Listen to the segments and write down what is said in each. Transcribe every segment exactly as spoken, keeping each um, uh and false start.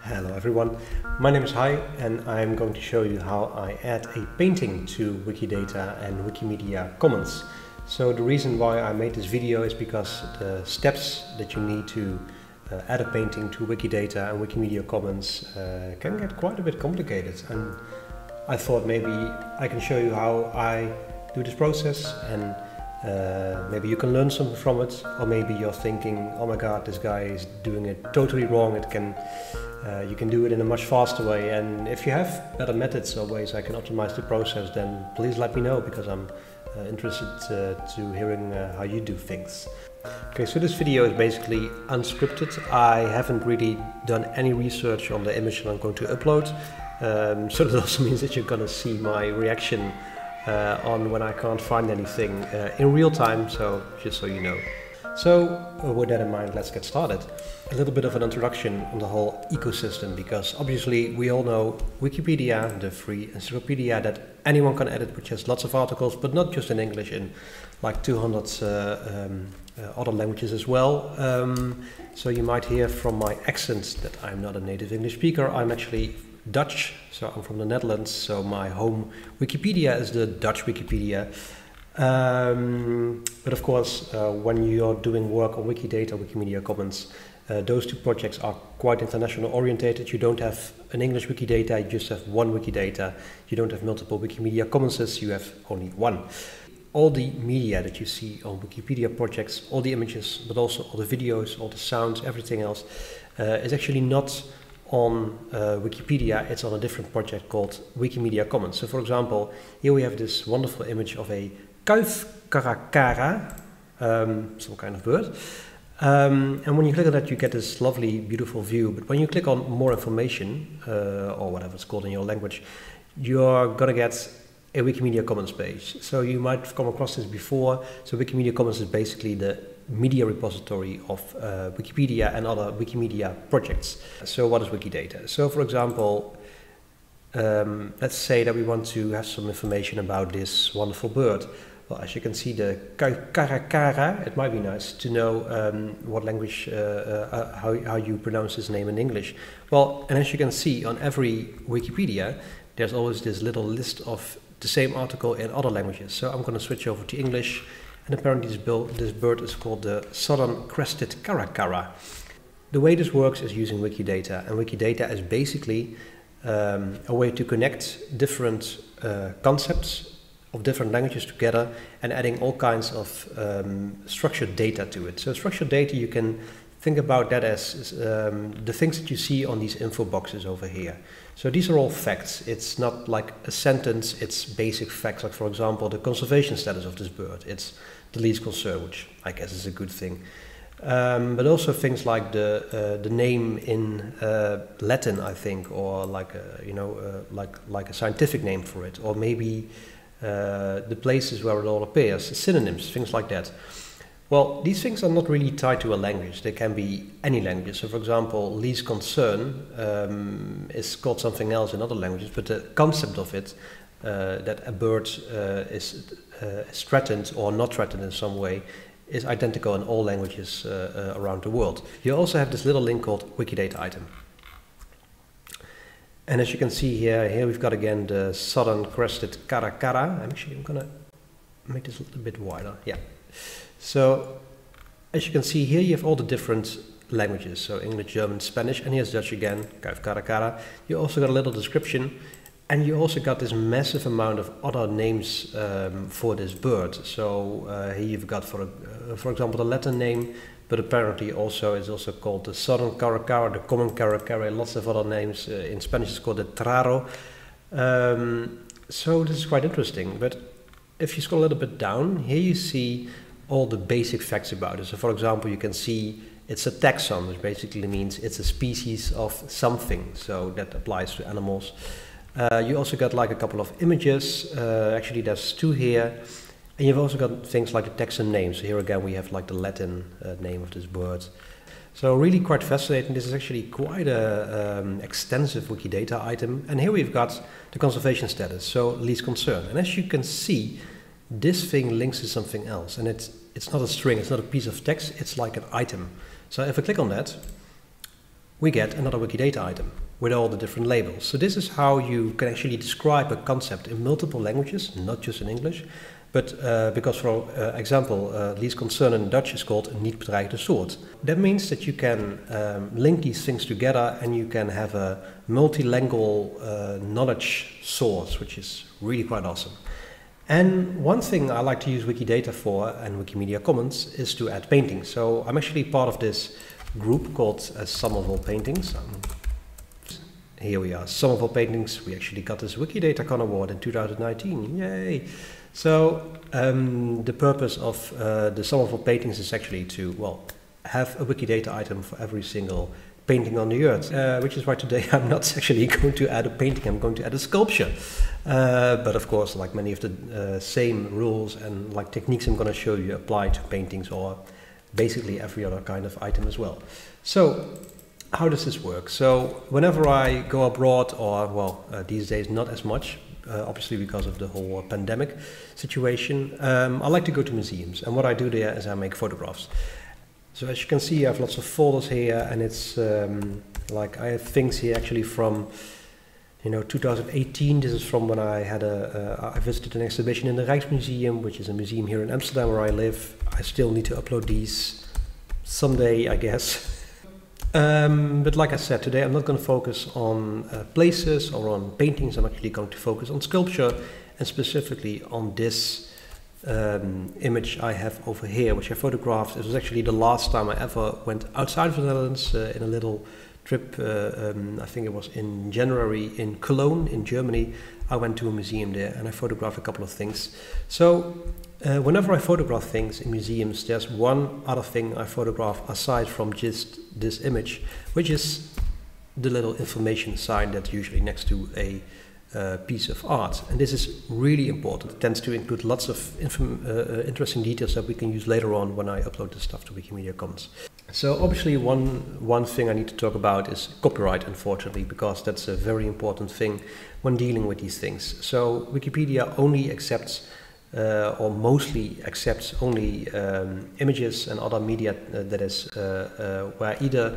Hello everyone, my name is Hai and I'm going to show you how I add a painting to Wikidata and Wikimedia Commons. So the reason why I made this video is because the steps that you need to uh, add a painting to Wikidata and Wikimedia Commons uh, can get quite a bit complicated, and I thought maybe I can show you how I do this process, and Uh, maybe you can learn something from it, or maybe you're thinking, oh my god, this guy is doing it totally wrong, it can, uh, you can do it in a much faster way. And if you have better methods or ways I can optimize the process, then please let me know, because I'm uh, interested uh, to hearing uh, how you do things. Okay, so this video is basically unscripted. I haven't really done any research on the image that I'm going to upload, um, so that also means that you're gonna see my reaction Uh, on when I can't find anything uh, in real time, so just so you know. So uh, with that in mind, let's get started. A little bit of an introduction on the whole ecosystem, because obviously we all know Wikipedia, the free encyclopedia that anyone can edit, which has lots of articles, but not just in English, in like two hundred uh, um, uh, other languages as well. Um, so you might hear from my accent that I'm not a native English speaker. I'm actually Dutch, so I'm from the Netherlands, so my home Wikipedia is the Dutch Wikipedia. Um, but of course, uh, when you're doing work on Wikidata, Wikimedia Commons, uh, those two projects are quite international orientated. You don't have an English Wikidata, you just have one Wikidata. You don't have multiple Wikimedia Commonses, you have only one. All the media that you see on Wikipedia projects, all the images, but also all the videos, all the sounds, everything else, uh, is actually not on uh, Wikipedia, it's on a different project called Wikimedia Commons. So for example, here we have this wonderful image of a kuifkarakara, um, some kind of bird. Um, and when you click on that, you get this lovely, beautiful view. But when you click on more information, uh, or whatever it's called in your language, you're gonna get a Wikimedia Commons page. So you might have come across this before. So Wikimedia Commons is basically the media repository of uh, Wikipedia and other Wikimedia projects. So what is Wikidata? So for example, um, let's say that we want to have some information about this wonderful bird. Well, as you can see, the kuifkarakara, it might be nice to know um, what language, uh, uh, how, how you pronounce his name in English. Well, and as you can see on every Wikipedia, there's always this little list of the same article in other languages. So I'm gonna switch over to English. And apparently this, build, this bird is called the Southern Crested Karakara. The way this works is using Wikidata, and Wikidata is basically um, a way to connect different uh, concepts of different languages together and adding all kinds of um, structured data to it. So structured data, you can think about that as um, the things that you see on these info boxes over here. So these are all facts. It's not like a sentence, it's basic facts, like for example, the conservation status of this bird. It's the least concern, which I guess is a good thing. Um, but also things like the uh, the name in uh, Latin, I think, or like a, you know uh, like like a scientific name for it, or maybe uh, the places where it all appears, synonyms, things like that. Well, these things are not really tied to a language. They can be any language. So for example, least concern um, is called something else in other languages, but the concept of it, Uh, that a bird uh, is uh, threatened or not threatened in some way, is identical in all languages uh, uh, around the world. You also have this little link called Wikidata item. And as you can see here, here we've got again the Southern Crested Karakara. I'm actually I'm gonna make this a little bit wider. Yeah. So as you can see here, you have all the different languages. So English, German, Spanish, and here's Dutch again, Karakara. You also got a little description. And you also got this massive amount of other names um, for this bird. So uh, here you've got, for uh, for example, the Latin name, but apparently also it's also called the Southern Karakara, the Common Karakara, lots of other names. Uh, in Spanish it's called the Traro. Um, so this is quite interesting. But if you scroll a little bit down, here you see all the basic facts about it. So for example, you can see it's a taxon, which basically means it's a species of something. So that applies to animals. Uh, you also got like a couple of images, uh, actually there's two here, and you've also got things like the taxon names. So here again we have like the Latin uh, name of this bird. So really quite fascinating. This is actually quite a um, extensive Wikidata item. And here we've got the conservation status, so least concern. And as you can see, this thing links to something else, and it's, it's not a string, it's not a piece of text, it's like an item. So if I click on that, we get another Wikidata item with all the different labels. So this is how you can actually describe a concept in multiple languages, not just in English, but uh, because for uh, example, uh, at least concern in Dutch is called een niet bedreigde soort. That means that you can um, link these things together and you can have a multilingual uh, knowledge source, which is really quite awesome. And one thing I like to use Wikidata for and Wikimedia Commons is to add paintings. So I'm actually part of this group called uh, Somerville Paintings. Um, here we are, Somerville Paintings. We actually got this WikiDataCon award in two thousand nineteen, yay! So um, the purpose of uh, the Somerville Paintings is actually to, well, have a Wikidata item for every single painting on the earth, uh, which is why today I'm not actually going to add a painting, I'm going to add a sculpture. Uh, but of course, like many of the uh, same rules and like techniques I'm going to show you apply to paintings or basically every other kind of item as well. So how does this work? So whenever I go abroad, or well, uh, these days not as much, uh, obviously because of the whole pandemic situation, um, I like to go to museums, and what I do there is I make photographs. So as you can see, I have lots of folders here, and it's um, like I have things here actually from, you know, two thousand eighteen. This is from when I had a, uh, I visited an exhibition in the Rijksmuseum, which is a museum here in Amsterdam where I live. I still need to upload these someday, I guess. Um, but like I said, today I'm not going to focus on uh, places or on paintings. I'm actually going to focus on sculpture, and specifically on this Um, image I have over here, which I photographed. It was actually the last time I ever went outside of the Netherlands uh, in a little trip. Uh, um, I think it was in January in Cologne in Germany. I went to a museum there and I photographed a couple of things. So uh, whenever I photograph things in museums, there's one other thing I photograph aside from just this image, which is the little information sign that's usually next to a Uh, piece of art, and this is really important. It tends to include lots of uh, interesting details that we can use later on when I upload this stuff to Wikimedia Commons. So obviously one, one thing I need to talk about is copyright, unfortunately, because that's a very important thing when dealing with these things. So Wikipedia only accepts uh, or mostly accepts only um, images and other media uh, that is uh, uh, where either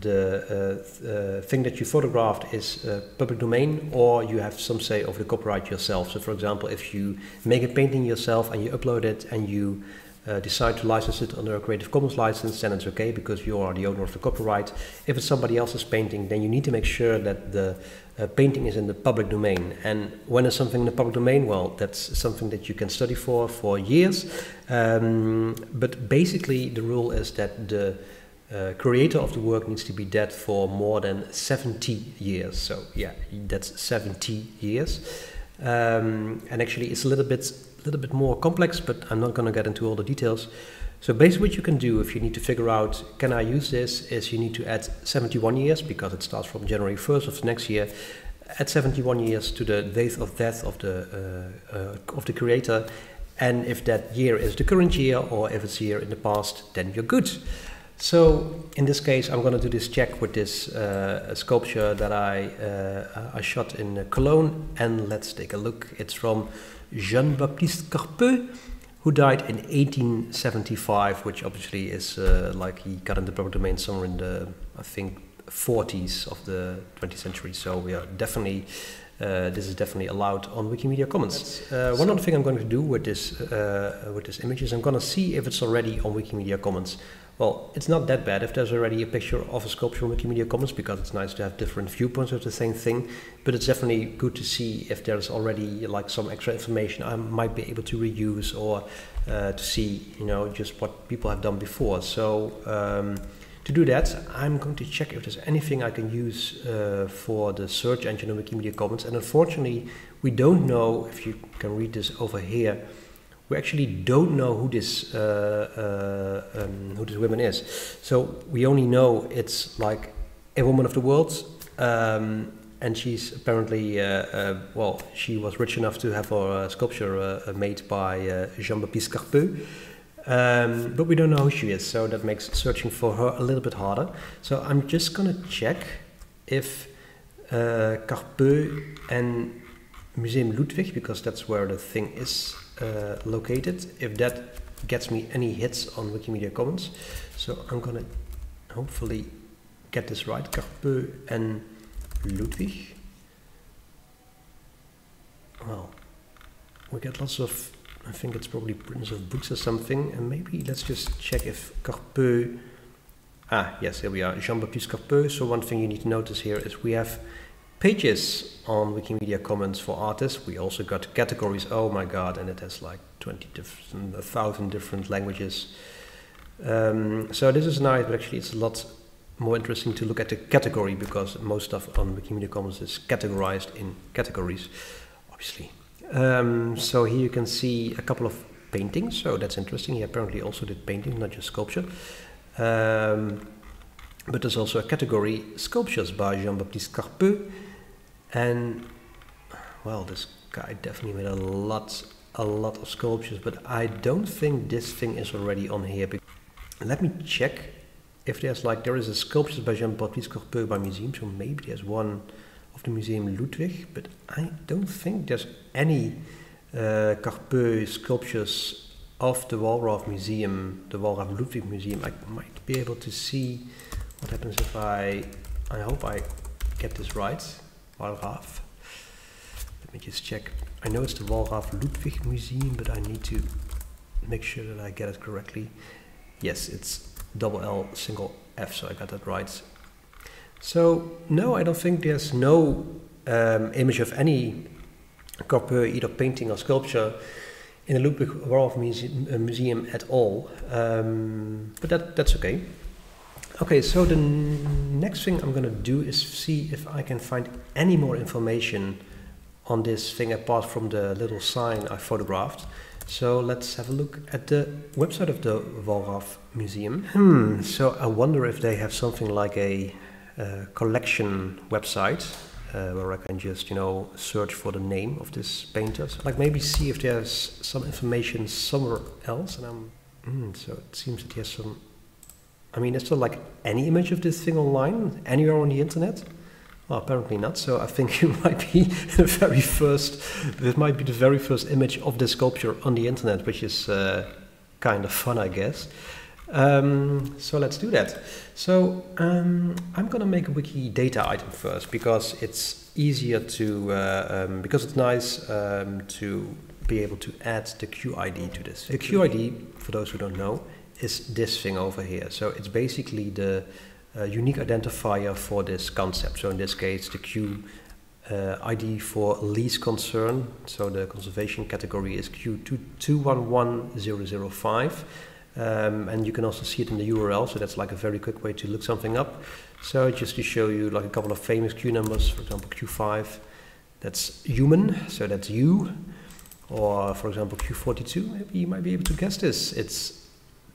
the uh, uh, thing that you photographed is uh, public domain, or you have some say over the copyright yourself. So for example, if you make a painting yourself and you upload it and you uh, decide to license it under a Creative Commons license, then it's okay because you are the owner of the copyright. If it's somebody else's painting, then you need to make sure that the uh, painting is in the public domain. And when is something in the public domain? Well, that's something that you can study for for years. Um, but basically the rule is that the Uh, creator of the work needs to be dead for more than seventy years. So yeah, that's seventy years. Um, and actually it's a little bit little bit more complex, but I'm not going to get into all the details. So basically what you can do if you need to figure out, can I use this, is you need to add seventy-one years, because it starts from January first of the next year. Add seventy-one years to the date of death of the, uh, uh, of the creator. And if that year is the current year or if it's a year in the past, then you're good. So in this case, I'm going to do this check with this uh, sculpture that I, uh, I shot in Cologne, and let's take a look. It's from Jean-Baptiste Carpeaux, who died in eighteen seventy-five, which obviously is uh, like he got in the public domain somewhere in the, I think, forties of the twentieth century. So we are definitely, uh, this is definitely allowed on Wikimedia Commons. Uh, one so other thing I'm going to do with this, uh, with this image is I'm going to see if it's already on Wikimedia Commons. Well, it's not that bad if there's already a picture of a sculpture on Wikimedia Commons, because it's nice to have different viewpoints of the same thing, but it's definitely good to see if there's already like some extra information I might be able to reuse, or uh, to see, you know, just what people have done before. So um, to do that, I'm going to check if there's anything I can use uh, for the search engine on Wikimedia Commons, and unfortunately we don't know, if you can read this over here, we actually don't know who this uh, uh, um, who this woman is. So we only know it's like A Woman of the World, um, and she's apparently uh, uh, well, she was rich enough to have her uh, sculpture uh, made by uh, Jean-Baptiste Carpeaux, um, but we don't know who she is, so that makes searching for her a little bit harder. So I'm just gonna check if uh, Carpeaux and Museum Ludwig, because that's where the thing is Uh, located, if that gets me any hits on Wikimedia Commons. So I'm gonna hopefully get this right, Carpeaux and Ludwig. Well, we get lots of, I think it's probably prints of books or something, and maybe let's just check if Carpeaux, ah, yes, here we are, Jean-Baptiste Carpeaux. So one thing you need to notice here is we have pages on Wikimedia Commons for artists. We also got categories, oh my god, and it has like twenty different, a thousand different languages. Um, so this is nice, but actually it's a lot more interesting to look at the category, because most stuff on Wikimedia Commons is categorized in categories, obviously. Um, so here you can see a couple of paintings, so that's interesting. He apparently also did painting, not just sculpture. Um, but there's also a category, sculptures by Jean-Baptiste Carpeaux. And, well, this guy definitely made a lot, a lot of sculptures, but I don't think this thing is already on here. Let me check if there's like, there is a sculptures by Jean-Baptiste Carpeaux by museum, so maybe there's one of the Museum Ludwig, but I don't think there's any uh, Carpeaux sculptures of the Wallraf Museum, the Wallraf-Ludwig Museum. I might be able to see what happens if I, I hope I get this right. Wallraf. Let me just check. I know it's the Wallraf-Ludwig Museum, but I need to make sure that I get it correctly. Yes, it's double L, single F, so I got that right. So, no, I don't think there's no um, image of any Carpeaux, either painting or sculpture, in the Ludwig Wallraf Museum, uh, museum at all. Um, but that, that's okay. Okay, so the next thing I'm going to do is see if I can find any more information on this thing apart from the little sign I photographed. So let's have a look at the website of the Wallraf Museum. Hmm, so I wonder if they have something like a uh, collection website uh, where I can just, you know, search for the name of this painter. So, like, maybe see if there's some information somewhere else. And I'm, hmm, so it seems that there's some, I mean, is there like any image of this thing online, anywhere on the internet? Well, apparently not. So I think it might be the very first. This might be the very first image of this sculpture on the internet, which is uh, kind of fun, I guess. Um, so let's do that. So um, I'm gonna make a Wikidata item first, because it's easier to uh, um, because it's nice um, to be able to add the Q I D to this. The Q I D, for those who don't know, is this thing over here. So it's basically the Uh, unique identifier for this concept. So in this case, the Q uh, I D for least concern. So the conservation category is Q two two one one zero zero five. Um, and you can also see it in the U R L. So that's like a very quick way to look something up. So just to show you like a couple of famous Q numbers, for example, Q five, that's human. So that's you. Or for example, Q forty-two, maybe you might be able to guess this. It's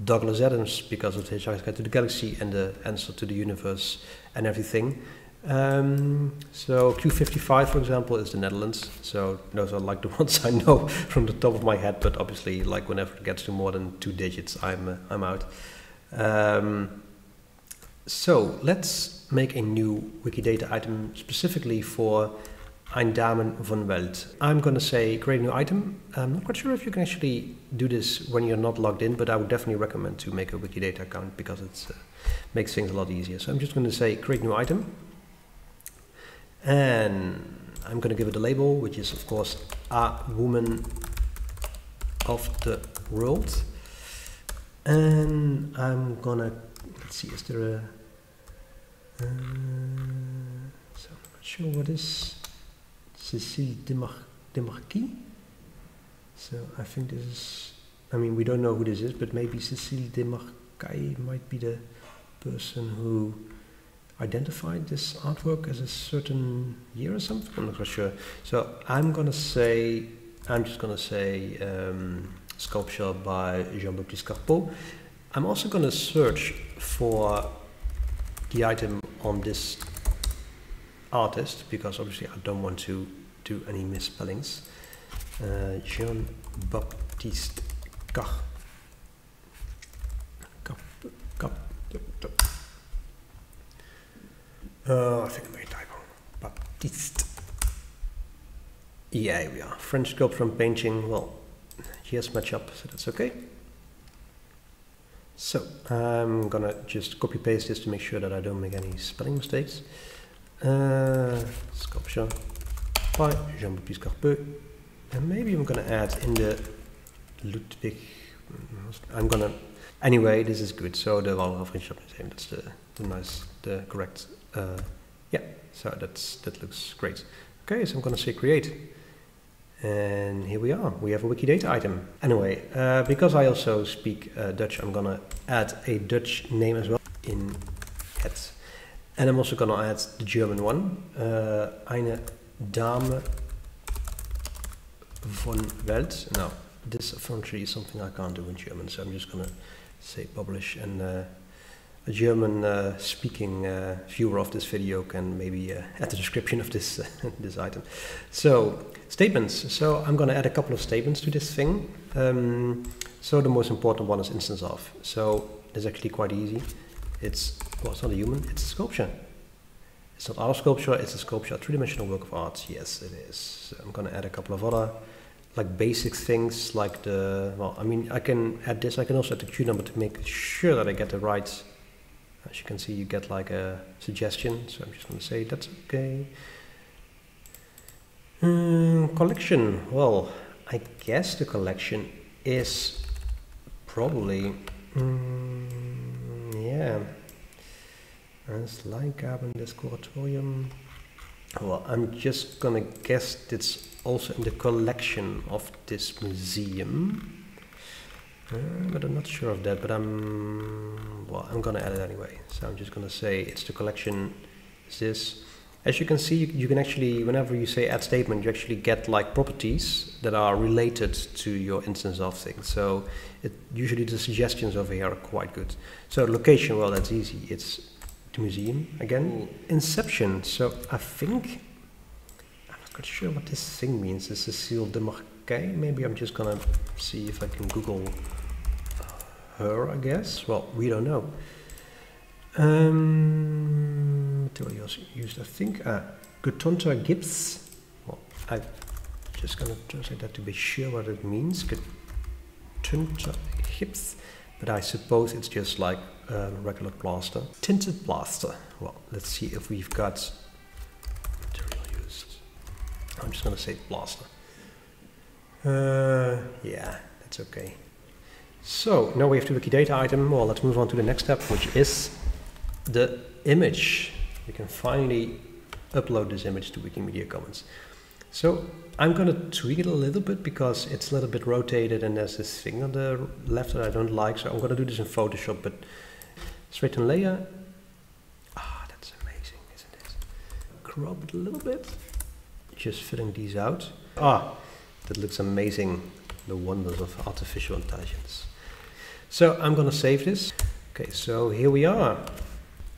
Douglas Adams, because of Hitchhiker's Guide to the Galaxy and the answer to the universe and everything. Um, so Q fifty-five, for example, is the Netherlands. So those are like the ones I know from the top of my head, but obviously, like, whenever it gets to more than two digits, I'm uh, I'm out. Um, so let's make a new Wikidata item specifically for Ein Damen von Welt. I'm going to say create new item. I'm not quite sure if you can actually do this when you're not logged in, but I would definitely recommend to make a Wikidata account, because it uh, makes things a lot easier. So I'm just going to say create new item. And I'm going to give it a label, which is, of course, A Woman of the World. And I'm going to, let's see, is there a, uh, so I'm not sure what is. Cécile De Marquis. So I think this is, I mean, we don't know who this is, but maybe Cécile De Marquis might be the person who identified this artwork as a certain year or something. I'm not quite sure. So I'm gonna say, I'm just gonna say um, sculpture by Jean-Baptiste Carpeaux. I'm also gonna search for the item on this artist, because obviously I don't want to do any misspellings. Uh, Jean-Baptiste Carpeaux. Uh, I think I made a typo. Baptiste. Yeah, here we are. French sculpture and painting. Well, here's match up, so that's okay. So I'm gonna just copy paste this to make sure that I don't make any spelling mistakes. Uh, sculpture by Jean-Baptiste Carpeaux, and maybe I'm gonna add in the Ludwig. I'm gonna anyway. This is good. So the Wallraf-Richartz Museum. That's the, the nice, the correct. Uh, yeah. So that's that looks great. Okay. So I'm gonna say create. And here we are, we have a Wikidata item. Anyway, uh, because I also speak uh, Dutch, I'm gonna add a Dutch name as well in het. And I'm also gonna add the German one, uh, eine Dame von Welt. Now, this unfortunately is something I can't do in German, so I'm just gonna say publish, and uh, a German uh, speaking uh, viewer of this video can maybe uh, add the description of this uh, this item. So statements. So I'm going to add a couple of statements to this thing. Um, so the most important one is instance of. So it's actually quite easy. It's, well, it's not a human, it's a sculpture. It's not our sculpture, it's a sculpture, a three-dimensional work of art. Yes, it is. So I'm going to add a couple of other like basic things like the, well, I mean, I can add this. I can also add the Q number to make sure that I get the right. As you can see, you get like a suggestion, so I'm just going to say that's okay. Mm, collection. Well, I guess the collection is probably mm, yeah. As Leihgaben des Kuratorium. Well, I'm just gonna guess it's also in the collection of this museum. Uh, but I'm not sure of that, but I'm, well, I'm gonna add it anyway. So I'm just gonna say it's the collection, is this. As you can see, you, you can actually, whenever you say add statement, you actually get like properties that are related to your instance of things. So it, usually the suggestions over here are quite good. So location, well, that's easy. It's the museum again. Inception, so I think, I'm not quite sure what this thing means. This is Cécile De Marquis. Maybe I'm just gonna see if I can Google her, I guess. Well, we don't know. Um, materials used, I think. Ah, Getonter Gips. Well, I'm just gonna translate that to be sure what it means. Getonter Gips. But I suppose it's just like uh, regular plaster. Tinted plaster. Well, let's see if we've got material used. I'm just gonna say plaster. Uh, yeah, that's okay. So now we have the Wikidata item. Well, let's move on to the next step, which is the image. You can finally upload this image to Wikimedia Commons. So I'm going to tweak it a little bit because it's a little bit rotated and there's this thing on the left that I don't like. So I'm going to do this in Photoshop, but straighten layer. Ah, that's amazing, isn't it? Crop it a little bit. Just filling these out. Ah, that looks amazing. The wonders of artificial intelligence. So I'm going to save this. Okay, so here we are.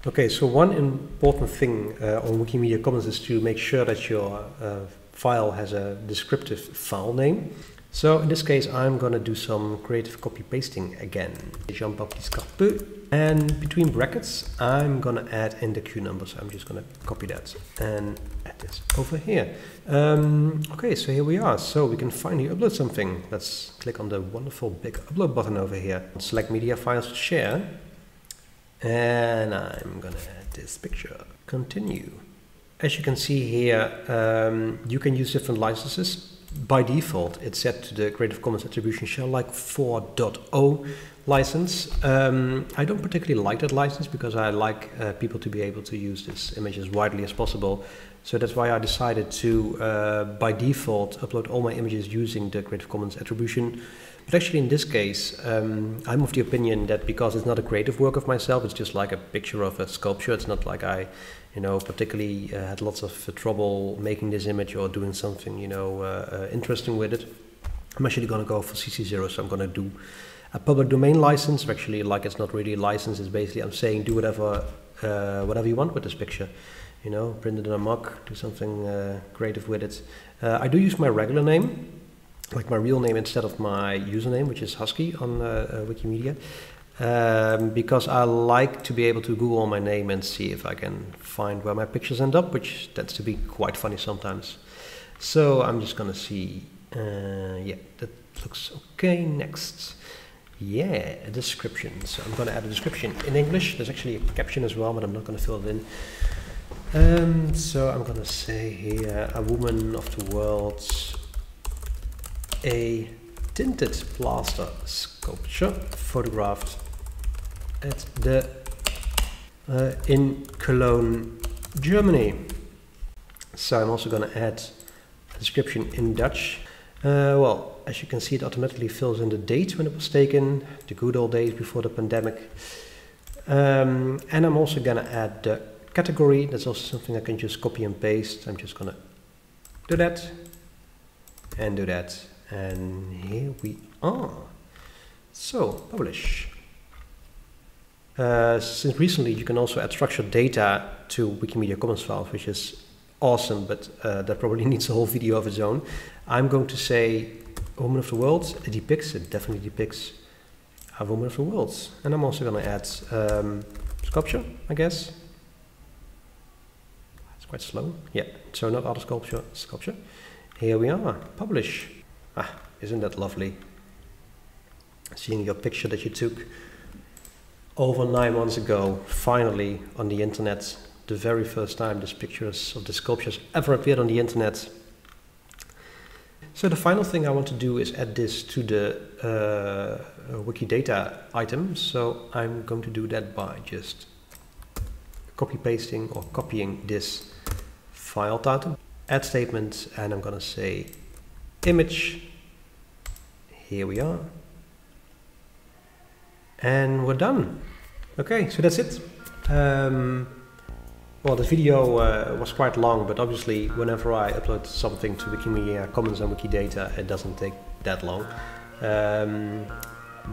Okay, so one important thing uh, on Wikimedia Commons is to make sure that your uh, file has a descriptive file name. So in this case, I'm going to do some creative copy pasting again. Jean-Baptiste Carpeaux. And between brackets, I'm going to add in the Q number. So I'm just going to copy that and add this over here. Um, okay, so here we are. So we can finally upload something. Let's click on the wonderful big upload button over here. Select media files to share. And I'm gonna add this picture. Continue. As you can see here, um, you can use different licenses. By default, it's set to the Creative Commons Attribution Share Like four point oh license. Um, I don't particularly like that license because I like uh, people to be able to use this image as widely as possible. So that's why I decided to, uh, by default, upload all my images using the Creative Commons Attribution. But actually in this case, um, I'm of the opinion that because it's not a creative work of myself, it's just like a picture of a sculpture. It's not like I, you know, particularly uh, had lots of uh, trouble making this image or doing something, you know, uh, uh, interesting with it. I'm actually going to go for C C zero, so I'm going to do a public domain license. Actually, like it's not really a license, it's basically I'm saying do whatever, uh, whatever you want with this picture. You know, print it in a mock, do something uh, creative with it. Uh, I do use my regular name. Like my real name instead of my username, which is Husky on uh, uh, Wikimedia, um, because I like to be able to Google my name and see if I can find where my pictures end up, which tends to be quite funny sometimes. So I'm just gonna see, uh, yeah, that looks okay, next. Yeah, a description. So I'm going to add a description in English. There's actually a caption as well, but I'm not going to fill it in. Um, so I'm going to say here, A Woman of the World, a tinted plaster sculpture photographed at the uh, in Cologne, Germany. So I'm also going to add a description in Dutch. Uh, well, as you can see, it automatically fills in the date when it was taken, the good old days before the pandemic. Um, and I'm also going to add the category. That's also something I can just copy and paste. I'm just going to do that and do that. And here we are. So, publish. Uh, since recently, you can also add structured data to Wikimedia Commons files, which is awesome, but uh, that probably needs a whole video of its own. I'm going to say A Woman of the World. It depicts, it definitely depicts A Woman of the World. And I'm also going to add um, sculpture, I guess. It's quite slow. Yeah, so not other sculpture, sculpture. Here we are, publish. Ah, isn't that lovely? Seeing your picture that you took over nine months ago, finally on the internet. The very first time these pictures of the sculptures ever appeared on the internet. So the final thing I want to do is add this to the uh, Wikidata item. So I'm going to do that by just copy pasting or copying this file title, add statement, and I'm going to say image. Here we are. And we're done. Okay, so that's it. Um, Well, the video uh, was quite long, but obviously whenever I upload something to Wikimedia Commons and Wikidata, it doesn't take that long. Um,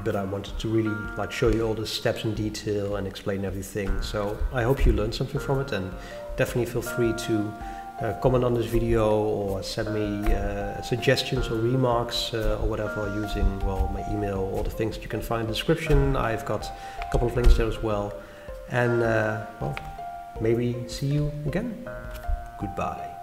but I wanted to really like show you all the steps in detail and explain everything. So I hope you learned something from it, and definitely feel free to uh, comment on this video or send me uh, suggestions or remarks uh, or whatever using, well, my email or the things that you can find in the description. I've got a couple of links there as well. And uh, well, maybe see you again. Goodbye.